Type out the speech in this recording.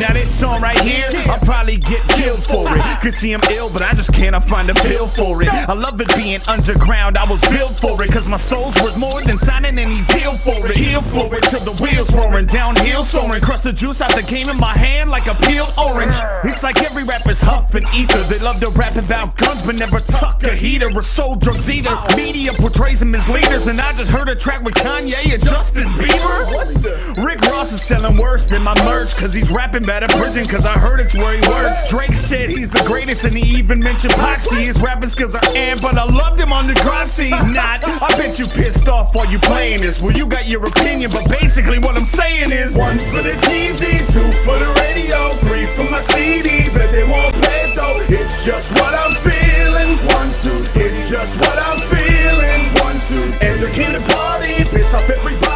Now this song right here, I'll probably get killed for it. Could see I'm ill, but I just cannot find a pill for it. I love it being underground, I was built for it, cause my soul's worth more than signing any deal for it. Heal for it till the wheels roaring, downhill soaring. Crush the juice out the game in my hand like a peeled orange. It's like every rapper's huffing ether. They love to rap about guns but never tuck a heater or sold drugs either. Media portrays them as leaders, and I just heard a track with Kanye and Justin Bieber. Rick Ross is selling worse than my merch, cause he's rapping about a prison, cause I heard it's where he works. Drake said he's the greatest and he even mentioned Poxy. His rapping skills are and, but I loved him on the grind scene. Not, I bet you pissed off while you playing this. Well, you got your opinion, but basically what I'm saying is, one for the TV, two for the radio, three for my CD, but they won't play it though. It's just what I'm feeling. 1, 2, it's just what I'm feeling. 1, 2, as they came to party, piss off everybody.